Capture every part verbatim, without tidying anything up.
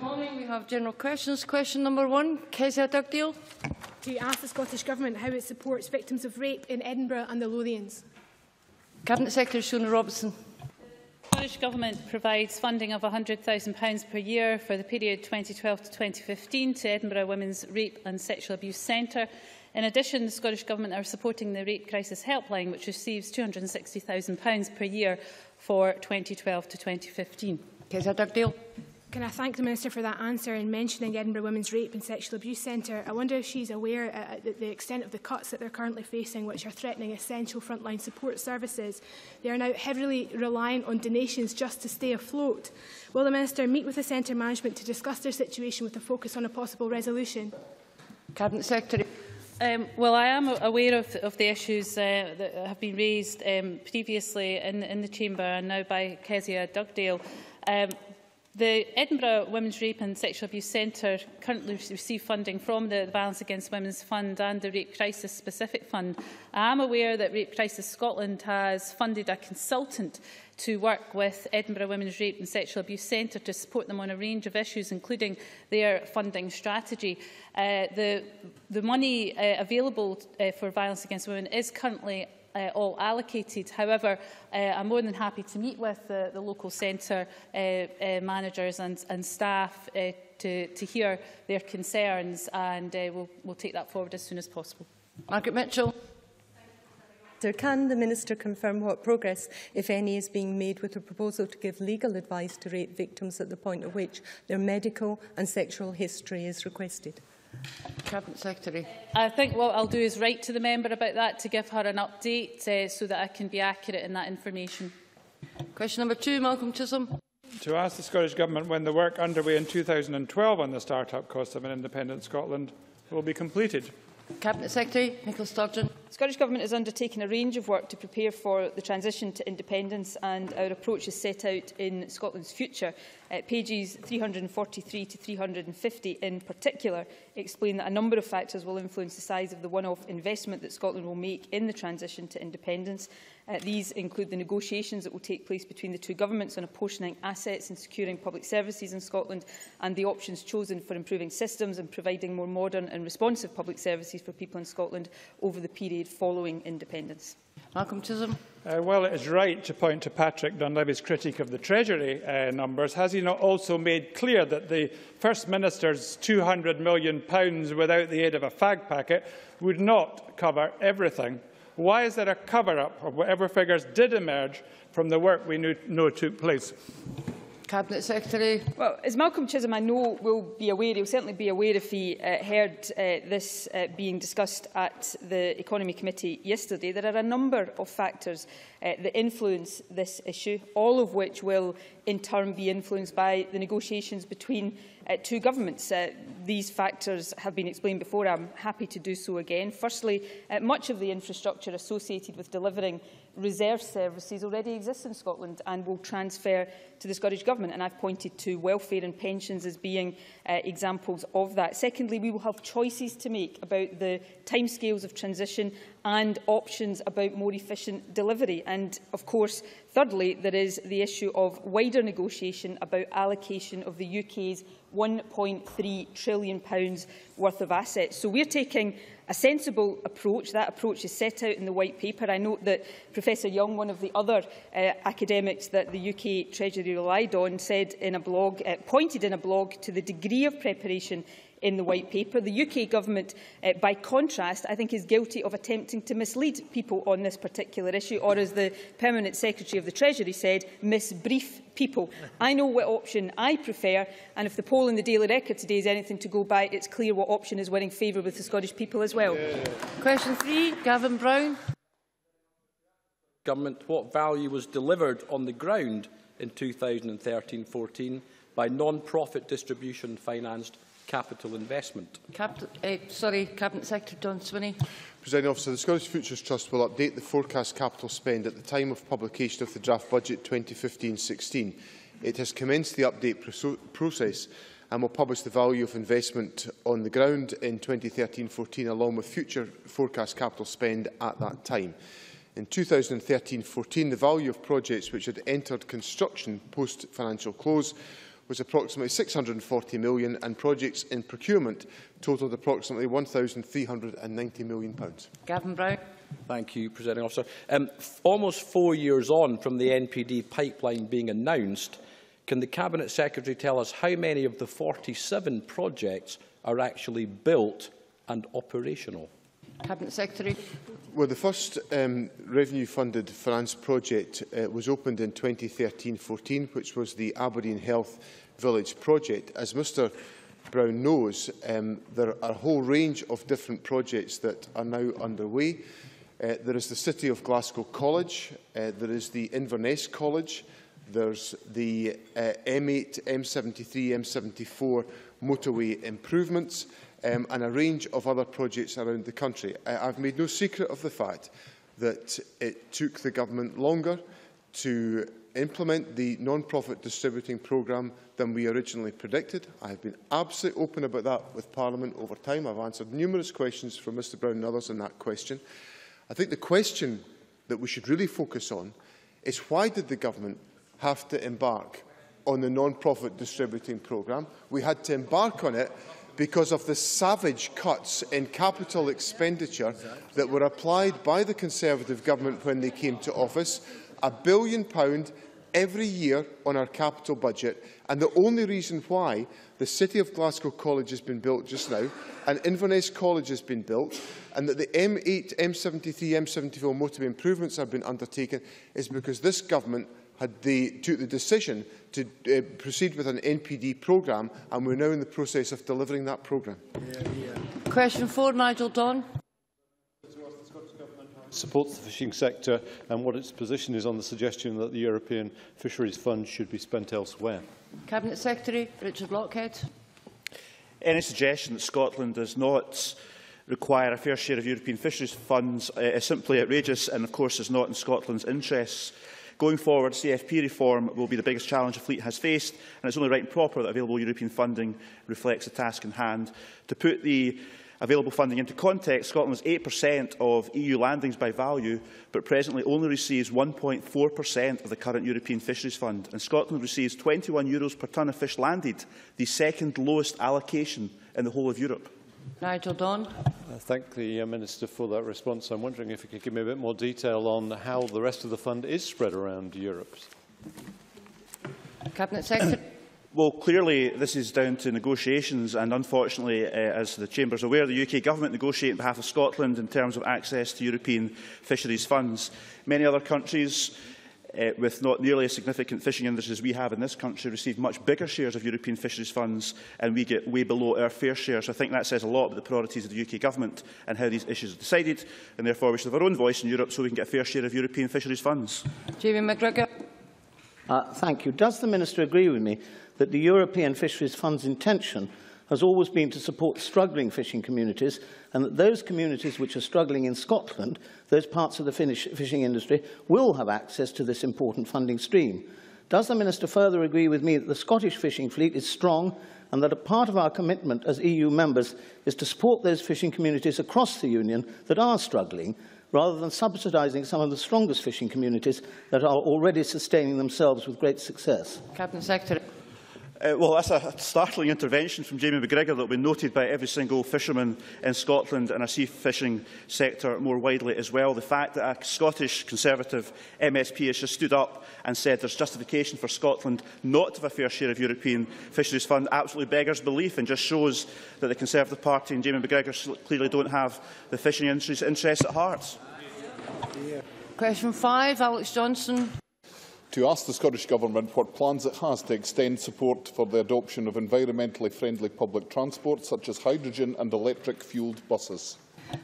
This morning we have general questions. Question number one, Kezia Dugdale. Do you ask the Scottish Government how it supports victims of rape in Edinburgh and the Lothians? Cabinet Secretary Shona Robertson. The Scottish Government provides funding of one hundred thousand pounds per year for the period twenty twelve to twenty fifteen to Edinburgh Women's Rape and Sexual Abuse Centre. In addition, the Scottish Government are supporting the Rape Crisis Helpline, which receives two hundred and sixty thousand pounds per year for twenty twelve to twenty fifteen. Kezia Dugdale. Can I thank the Minister for that answer in mentioning Edinburgh Women's Rape and Sexual Abuse Centre? I wonder if she's aware of uh, the extent of the cuts that they're currently facing, which are threatening essential frontline support services. They are now heavily reliant on donations just to stay afloat. Will the Minister meet with the centre management to discuss their situation with a focus on a possible resolution? Cabinet Secretary. Um, well, I am aware of, of the issues uh, that have been raised um, previously in, in the Chamber and now by Kezia Dugdale. Um, The Edinburgh Women's Rape and Sexual Abuse Centre currently receives funding from the Violence Against Women's Fund and the Rape Crisis Specific Fund. I am aware that Rape Crisis Scotland has funded a consultant to work with Edinburgh Women's Rape and Sexual Abuse Centre to support them on a range of issues, including their funding strategy. Uh, the, the money uh, available uh, for violence against women is currently Uh, all allocated. However, uh, I'm more than happy to meet with the, the local centre uh, uh, managers and, and staff uh, to, to hear their concerns, and uh, we'll, we'll take that forward as soon as possible. Margaret Mitchell. Can the Minister confirm what progress, if any, is being made with a proposal to give legal advice to rape victims at the point at which their medical and sexual history is requested? Cabinet Secretary. I think what I'll do is write to the member about that to give her an update uh, so that I can be accurate in that information. Question number two, Malcolm Chisholm. To ask the Scottish Government when the work underway in two thousand twelve on the start-up cost of an independent Scotland will be completed. Cabinet Secretary Nicola Sturgeon. The Scottish Government has undertaken a range of work to prepare for the transition to independence, and our approach is set out in Scotland's Future. Uh, pages three hundred forty-three to three hundred fifty in particular explain that a number of factors will influence the size of the one-off investment that Scotland will make in the transition to independence. Uh, these include the negotiations that will take place between the two governments on apportioning assets and securing public services in Scotland, and the options chosen for improving systems and providing more modern and responsive public services for people in Scotland over the period following independence. Malcolm Chisholm. Uh, well, it is right to point to Patrick Dunleavy's critique of the Treasury uh, numbers. Has he not also made clear that the First Minister's two hundred million pounds without the aid of a fag packet would not cover everything? Why is there a cover-up of whatever figures did emerge from the work we knew, know took place? Cabinet Secretary. Well, as Malcolm Chisholm, I know, will be aware, he'll certainly be aware if he uh, heard uh, this uh, being discussed at the Economy Committee yesterday. There are a number of factors uh, that influence this issue, all of which will in turn be influenced by the negotiations between uh, two governments. Uh, these factors have been explained before. I'm happy to do so again. Firstly, uh, much of the infrastructure associated with delivering reserve services already exist in Scotland and will transfer to the Scottish Government, and I've pointed to welfare and pensions as being uh, examples of that. Secondly, we will have choices to make about the timescales of transition and options about more efficient delivery. And, of course, thirdly, there is the issue of wider negotiation about allocation of the U K's one point three trillion pounds worth of assets. So we're taking a sensible approach. That approach is set out in the White Paper. I note that Professor Young, one of the other uh, academics that the U K Treasury relied on, said in a blog, uh, pointed in a blog to the degree of preparation in the White Paper. The U K Government, uh, by contrast, I think is guilty of attempting to mislead people on this particular issue, or, as the Permanent Secretary of the Treasury said, misbrief people. I know what option I prefer, and if the poll in the Daily Record today is anything to go by, it's clear what option is winning favour with the Scottish people as well. Yeah. Question three, Gavin Brown. Government, what value was delivered on the ground in two thousand thirteen fourteen by non-profit distribution financed capital investment? Cap uh, sorry, Cabinet Secretary Don Swinney. Presiding Officer, the Scottish Futures Trust will update the forecast capital spend at the time of publication of the draft budget twenty fifteen sixteen. It has commenced the update pro process and will publish the value of investment on the ground in twenty thirteen fourteen along with future forecast capital spend at that time. In two thousand thirteen fourteen, the value of projects which had entered construction post-financial close was approximately six hundred and forty million pounds and projects in procurement totalled approximately one thousand three hundred and ninety million pounds. Gavin Brown. Thank you, Presiding Officer. Um, almost four years on from the N P D pipeline being announced, can the Cabinet Secretary tell us how many of the forty-seven projects are actually built and operational? Cabinet Secretary. Well, the first um, revenue-funded finance project uh, was opened in twenty thirteen fourteen, which was the Aberdeen Health Village project. As Mr Brown knows, um, there are a whole range of different projects that are now underway. Uh, there is the City of Glasgow College, uh, there is the Inverness College, there's the uh, M eight, M seventy-three, M seventy-four motorway improvements, Um, and a range of other projects around the country. I have made no secret of the fact that it took the government longer to implement the non-profit distributing programme than we originally predicted. I have been absolutely open about that with Parliament over time. I have answered numerous questions from Mr Brown and others on that question. I think the question that we should really focus on is why did the government have to embark on the non-profit distributing programme? We had to embark on it because of the savage cuts in capital expenditure that were applied by the Conservative government when they came to office, a billion pound every year on our capital budget. And the only reason why the City of Glasgow College has been built just now, and Inverness College has been built, and that the M eight, M seventy-three, M seventy-four motorway improvements have been undertaken is because this government had they took the decision to uh, proceed with an N P D programme, and we're now in the process of delivering that programme. Yeah, yeah. Question four, Nigel Don. Supports the fishing sector and what its position is on the suggestion that the European Fisheries Fund should be spent elsewhere. Cabinet Secretary Richard Lochhead. Any suggestion that Scotland does not require a fair share of European fisheries funds uh, is simply outrageous and, of course, is not in Scotland's interests. Going forward, C F P reform will be the biggest challenge the fleet has faced, and it's only right and proper that available European funding reflects the task in hand. To put the available funding into context, Scotland was eight percent of E U landings by value, but presently only receives one point four percent of the current European Fisheries Fund, and Scotland receives twenty-one euros per tonne of fish landed, the second lowest allocation in the whole of Europe. Nigel Don. I thank the Minister for that response. I'm wondering if you could give me a bit more detail on how the rest of the fund is spread around Europe. Cabinet Secretary. Well, clearly this is down to negotiations, and unfortunately, uh, as the Chamber is aware, the U K Government negotiates on behalf of Scotland in terms of access to European fisheries funds. Many other countries Uh, with not nearly as significant fishing industries as we have in this country, receive much bigger shares of European fisheries funds, and we get way below our fair share. So I think that says a lot about the priorities of the U K Government and how these issues are decided, and therefore we should have our own voice in Europe so we can get a fair share of European fisheries funds. Jamie McGrigor. Uh, thank you. Does the Minister agree with me that the European Fisheries Fund's intention has always been to support struggling fishing communities, and that those communities which are struggling in Scotland, those parts of the Finnish fishing industry, will have access to this important funding stream? Does the Minister further agree with me that the Scottish fishing fleet is strong, and that a part of our commitment as E U members is to support those fishing communities across the Union that are struggling, rather than subsidising some of the strongest fishing communities that are already sustaining themselves with great success? Cabinet Secretary. Uh, well, that's a startling intervention from Jamie McGrigor that will be noted by every single fisherman in Scotland and our sea fishing sector more widely as well. The fact that a Scottish Conservative M S P has just stood up and said there's justification for Scotland not to have a fair share of European Fisheries Fund absolutely beggars belief, and just shows that the Conservative Party and Jamie McGrigor clearly don't have the fishing industry's interests at heart. Question five, Alex Johnstone. To ask the Scottish Government what plans it has to extend support for the adoption of environmentally friendly public transport, such as hydrogen and electric-fuelled buses.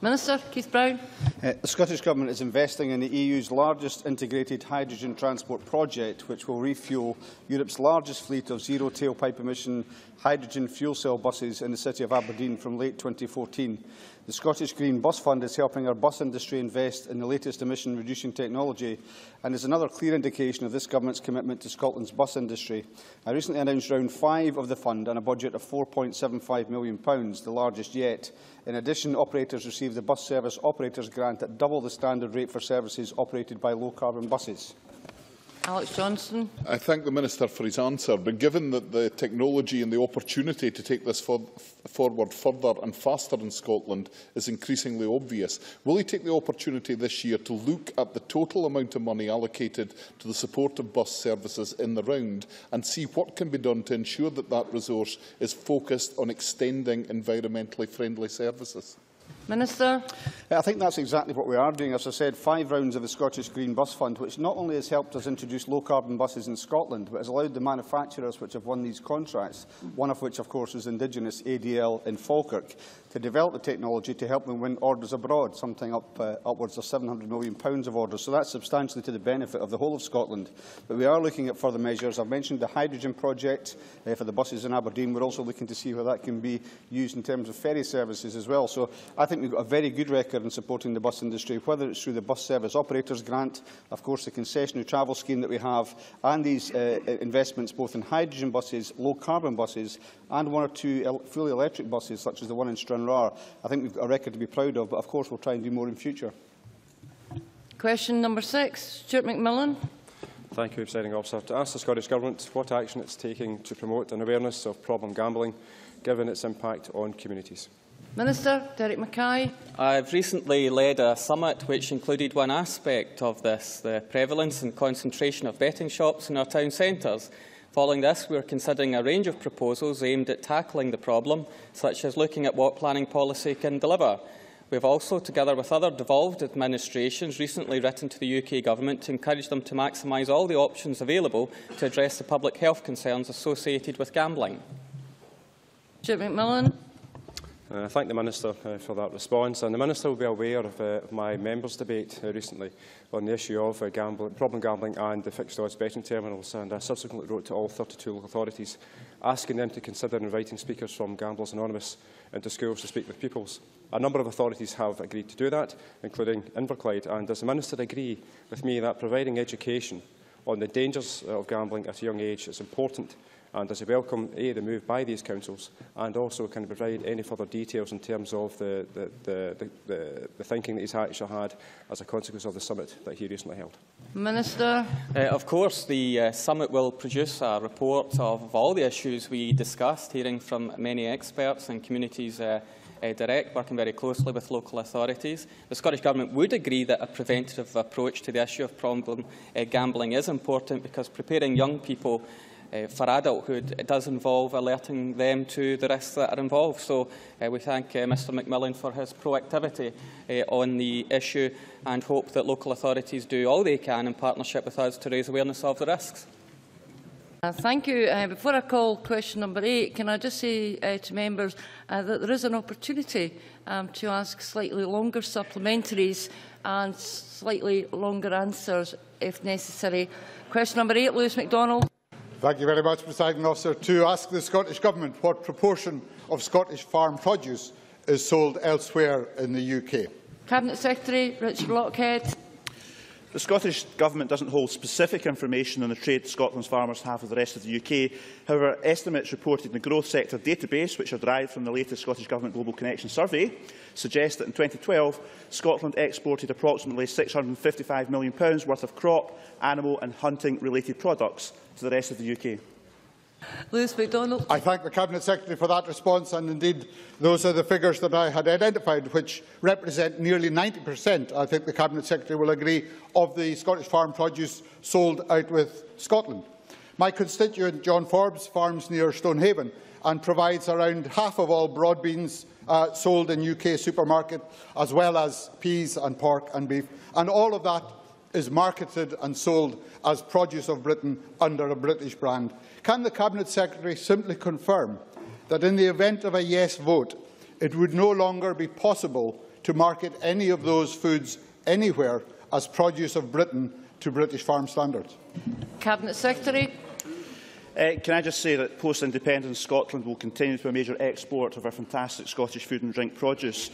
Minister Keith Brown. Uh, the Scottish Government is investing in the E U's largest integrated hydrogen transport project, which will refuel Europe's largest fleet of zero tailpipe emission hydrogen fuel cell buses in the city of Aberdeen from late twenty fourteen. The Scottish Green Bus Fund is helping our bus industry invest in the latest emission-reducing technology, and is another clear indication of this Government's commitment to Scotland's bus industry. I recently announced round five of the fund and a budget of four point seven five million pounds, the largest yet. In addition, operators receive the Bus Service Operators Grant at double the standard rate for services operated by low-carbon buses. Alex Johnstone. I thank the Minister for his answer, but given that the technology and the opportunity to take this for forward further and faster in Scotland is increasingly obvious, will he take the opportunity this year to look at the total amount of money allocated to the support of bus services in the round and see what can be done to ensure that that resource is focused on extending environmentally friendly services? Minister. I think that's exactly what we are doing. As I said, five rounds of the Scottish Green Bus Fund, which not only has helped us introduce low-carbon buses in Scotland, but has allowed the manufacturers which have won these contracts, one of which, of course, is Indigenous A D L in Falkirk, to develop the technology to help them win orders abroad, something up, uh, upwards of seven hundred million pounds of orders. So that's substantially to the benefit of the whole of Scotland. But we are looking at further measures. I've mentioned the hydrogen project uh, for the buses in Aberdeen. We're also looking to see where that can be used in terms of ferry services as well. So I think we've got a very good record in supporting the bus industry, whether it's through the Bus Service Operators Grant, of course the concessionary travel scheme that we have, and these uh, investments both in hydrogen buses, low-carbon buses, and one or two fully electric buses, such as the one in Stranraer. I think we've got a record to be proud of, but of course we'll try and do more in future. Question number six, Stuart McMillan. Thank you, Presiding Officer. To ask the Scottish Government what action it's taking to promote an awareness of problem gambling, given its impact on communities. Minister, Derek Mackay. I've recently led a summit which included one aspect of this, the prevalence and concentration of betting shops in our town centres. Following this, we are considering a range of proposals aimed at tackling the problem, such as looking at what planning policy can deliver. We have also, together with other devolved administrations, recently written to the U K Government to encourage them to maximise all the options available to address the public health concerns associated with gambling. Jim McMillan. I uh, thank the Minister uh, for that response, and the Minister will be aware of, uh, of my members' debate uh, recently on the issue of uh, gambling, problem gambling and the fixed odds betting terminals, and I subsequently wrote to all thirty-two local authorities asking them to consider inviting speakers from Gamblers Anonymous into schools to speak with pupils. A number of authorities have agreed to do that, including Inverclyde, and does the Minister agree with me that providing education on the dangers of gambling at a young age is important? And does he welcome A, the move by these councils, and also can provide any further details in terms of the, the, the, the, the thinking that he's actually had as a consequence of the summit that he recently held? Minister. Uh, of course, the uh, summit will produce a report of all the issues we discussed, hearing from many experts and communities uh, uh, direct, working very closely with local authorities. The Scottish Government would agree that a preventative approach to the issue of problem uh, gambling is important, because preparing young people Uh, for adulthood, it does involve alerting them to the risks that are involved. So uh, we thank uh, Mr McMillan for his proactivity uh, on the issue and hope that local authorities do all they can in partnership with us to raise awareness of the risks. Uh, thank you. Uh, before I call question number eight, can I just say uh, to members uh, that there is an opportunity um, to ask slightly longer supplementaries and slightly longer answers if necessary. Question number eight, Lewis MacDonald. Thank you very much, Presiding Officer. To ask the Scottish Government what proportion of Scottish farm produce is sold elsewhere in the U K. Cabinet Secretary Richard Lochhead. The Scottish Government doesn't hold specific information on the trade Scotland's farmers have with the rest of the U K. However, estimates reported in the Growth Sector database, which are derived from the latest Scottish Government Global Connection survey, suggest that in twenty twelve, Scotland exported approximately six hundred and fifty-five million pounds worth of crop, animal and hunting-related products to the rest of the U K. Lewis MacDonald. I thank the Cabinet Secretary for that response, and indeed those are the figures that I had identified, which represent nearly ninety percent, I think the Cabinet Secretary will agree, of the Scottish farm produce sold out with Scotland. My constituent John Forbes farms near Stonehaven and provides around half of all broad beans uh, sold in U K supermarkets, as well as peas and pork and beef, and all of that is marketed and sold as produce of Britain under a British brand. Can the Cabinet Secretary simply confirm that in the event of a yes vote, it would no longer be possible to market any of those foods anywhere as produce of Britain to British farm standards? Cabinet Secretary. Uh, can I just say that post-independence Scotland will continue to be a major export of our fantastic Scottish food and drink produce.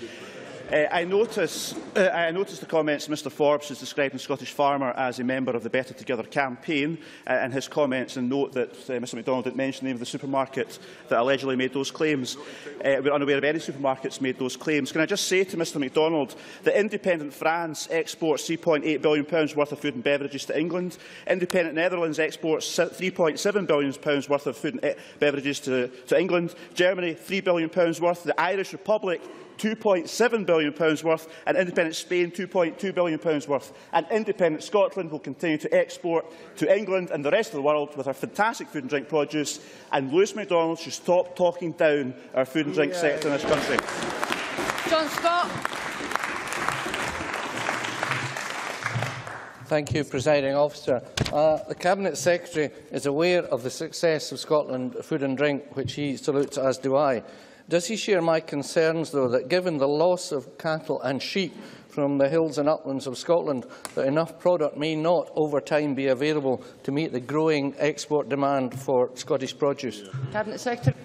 Uh, I, notice, uh, I notice the comments Mr Forbes has described in Scottish Farmer as a member of the Better Together campaign, uh, and his comments, and note that uh, Mr MacDonald didn't mention the name of the supermarket that allegedly made those claims. Uh, we are unaware of any supermarkets made those claims. Can I just say to Mr MacDonald that independent France exports three point eight billion pounds worth of food and beverages to England, independent Netherlands exports three point seven billion pounds worth of food and e beverages to, to England, Germany three billion pounds worth, the Irish Republic two point seven billion pounds worth, and independent Spain two point two billion pounds worth. And independent Scotland will continue to export to England and the rest of the world with our fantastic food and drink produce, and Lewis MacDonald should stop talking down our food and drink yeah. sector in this country. John Scott. Thank you, Presiding Officer. Uh, the Cabinet Secretary is aware of the success of Scotland food and drink, which he salutes, as do I. Does he share my concerns, though, that given the loss of cattle and sheep from the hills and uplands of Scotland, that enough product may not over time be available to meet the growing export demand for Scottish produce? Cabinet Secretary.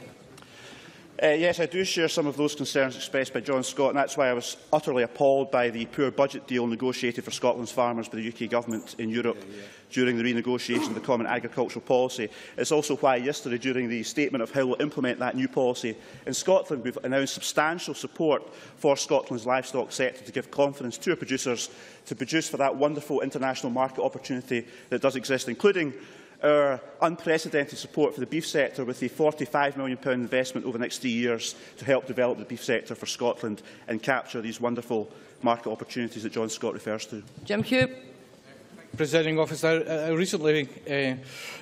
Uh, yes, I do share some of those concerns expressed by John Scott, and that's why I was utterly appalled by the poor budget deal negotiated for Scotland's farmers by the U K Government in Europe yeah, yeah. during the renegotiation of the Common Agricultural Policy. It's also why yesterday, during the statement of how we'll implement that new policy in Scotland, we've announced substantial support for Scotland's livestock sector to give confidence to our producers to produce for that wonderful international market opportunity that does exist, including our unprecedented support for the beef sector with a forty-five million pounds investment over the next three years to help develop the beef sector for Scotland and capture these wonderful market opportunities that John Scott refers to. Jim Hume. Presiding Officer, I recently uh,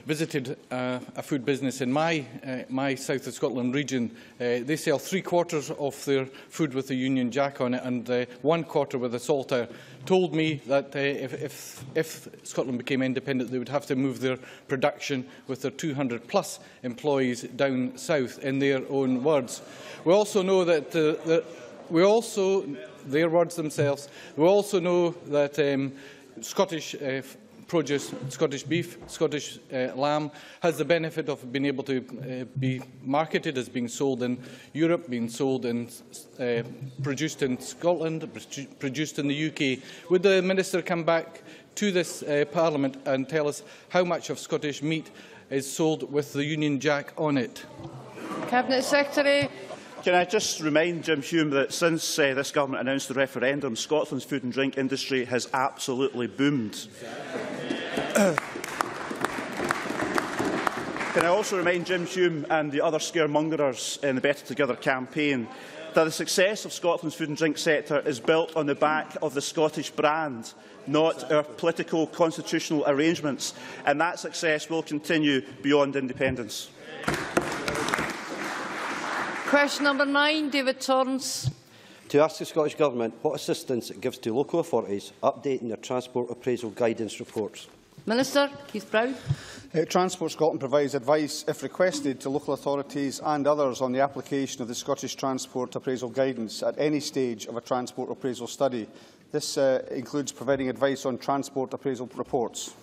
visited uh, a food business in my, uh, my South of Scotland region. Uh, they sell three quarters of their food with the Union Jack on it and uh, one quarter with a saltire. Told me that uh, if, if, if Scotland became independent, they would have to move their production with their two hundred plus employees down south, in their own words. We also know that uh, the, we also, their words themselves, we also know that um, Scottish uh, produce, Scottish beef, Scottish uh, lamb has the benefit of being able to uh, be marketed as being sold in Europe, being sold and uh, produced in Scotland, produced in the U K. Would the Minister come back to this uh, Parliament and tell us how much of Scottish meat is sold with the Union Jack on it? Cabinet Secretary. Can I just remind Jim Hume that since uh, this government announced the referendum, Scotland's food and drink industry has absolutely boomed. Can I also remind Jim Hume and the other scaremongers in the Better Together campaign that the success of Scotland's food and drink sector is built on the back of the Scottish brand, not our political constitutional arrangements, and that success will continue beyond independence. Question number nine, David Torrance. To ask the Scottish Government what assistance it gives to local authorities updating their transport appraisal guidance reports. Minister, Keith Brown. Uh, Transport Scotland provides advice, if requested, to local authorities and others on the application of the Scottish Transport Appraisal Guidance at any stage of a transport appraisal study. This uh, includes providing advice on transport appraisal reports.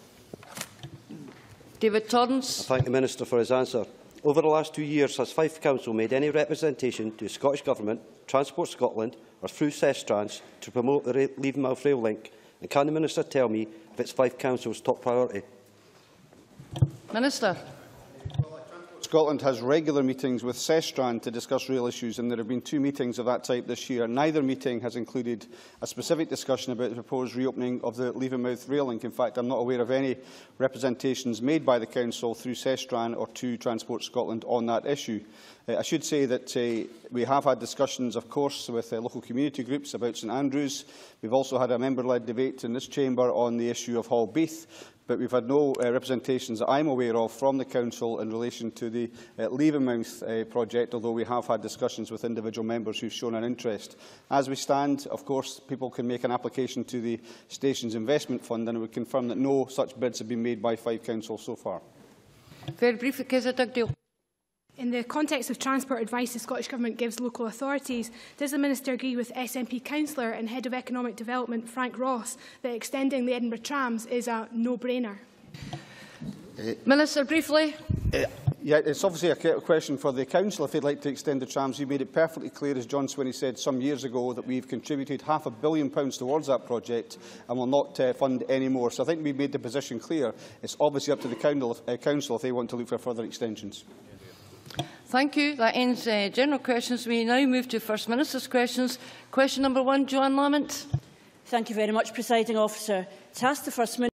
David Torrance. I thank the Minister for his answer. Over the last two years, has Fife Council made any representation to the Scottish Government, Transport Scotland or through SEStran to promote the Levenmouth Rail Link? And can the Minister tell me if it's Fife Council's top priority? Minister. Scotland has regular meetings with SEStran to discuss rail issues, and there have been two meetings of that type this year. Neither meeting has included a specific discussion about the proposed reopening of the Levenmouth Rail Link. In fact, I am not aware of any representations made by the Council through SEStran or to Transport Scotland on that issue. Uh, I should say that uh, we have had discussions, of course, with uh, local community groups about St Andrews. We have also had a member-led debate in this chamber on the issue of Hall Beath. But we've had no uh, representations that I'm aware of from the Council in relation to the uh, Levenmouth uh, project, although we have had discussions with individual members who've shown an interest. As we stand, of course, people can make an application to the Stations Investment Fund, and I would confirm that no such bids have been made by Fife Council so far. Very briefly, Kezia Dugdale. In the context of transport advice the Scottish Government gives local authorities, does the Minister agree with S N P Councillor and Head of Economic Development Frank Ross that extending the Edinburgh trams is a no-brainer? Uh, Minister, briefly. Uh, Yeah, it's obviously a question for the council. If they'd like to extend the trams, you made it perfectly clear, as John Swinney said some years ago, that we've contributed half a billion pounds towards that project and will not uh, fund any more. So I think we've made the position clear. It's obviously up to the council if they want to look for further extensions. Thank you. That ends uh, general questions. We now move to First Minister's questions. Question number one, Joanne Lamont. Thank you very much, Presiding Officer. To ask the First Minister